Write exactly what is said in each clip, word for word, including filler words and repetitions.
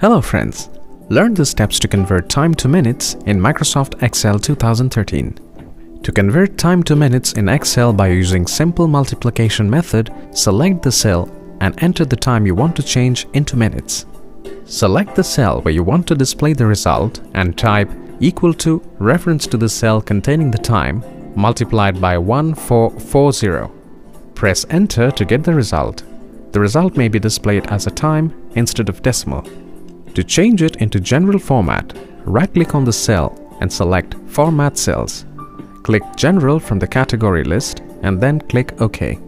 Hello friends, learn the steps to convert time to minutes in Microsoft Excel two thousand thirteen. To convert time to minutes in Excel by using simple multiplication method, select the cell and enter the time you want to change into minutes. Select the cell where you want to display the result and type equal to reference to the cell containing the time multiplied by one four four zero. Press enter to get the result. The result may be displayed as a time instead of decimal. To change it into general format, right-click on the cell and select Format Cells. Click General from the category list and then click OK.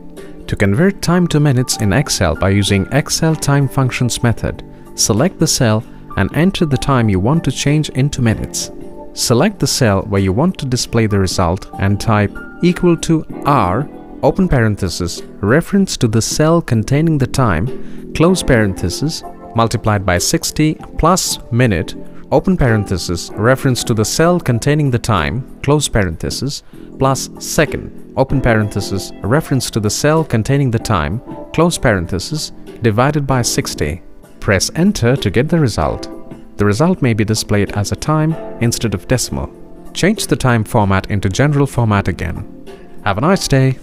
To convert time to minutes in Excel by using Excel Time Functions method, select the cell and enter the time you want to change into minutes. Select the cell where you want to display the result and type equal to R, open parenthesis, reference to the cell containing the time, close parenthesis, multiplied by sixty plus minute, open parenthesis, reference to the cell containing the time, close parenthesis, plus second, open parenthesis, reference to the cell containing the time, close parenthesis, divided by sixty. Press enter to get the result. The result may be displayed as a time instead of decimal. Change the time format into general format again. Have a nice day.